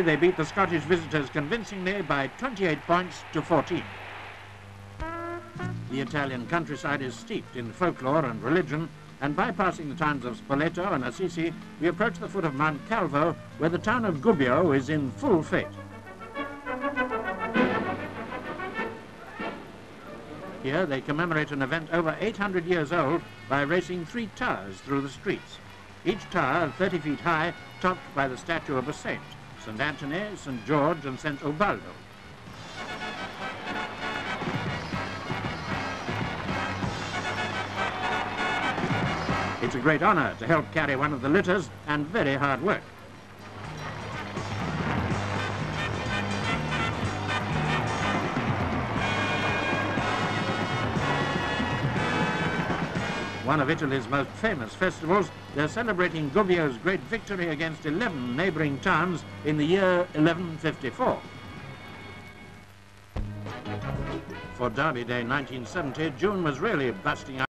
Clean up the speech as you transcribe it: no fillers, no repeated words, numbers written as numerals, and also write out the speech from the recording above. They beat the Scottish visitors convincingly by 28 points to 14. The Italian countryside is steeped in folklore and religion, and bypassing the towns of Spoleto and Assisi, we approach the foot of Mount Calvo, where the town of Gubbio is in full fete. Here they commemorate an event over 800 years old by racing three towers through the streets. Each tower 30 feet high, topped by the statue of a saint, St. Anthony, St. George and St. Ubaldo. It's a great honor to help carry one of the litters, and very hard work. One of Italy's most famous festivals, they're celebrating Gubbio's great victory against 11 neighboring towns in the year 1154. For Derby Day 1970, June was really busting out.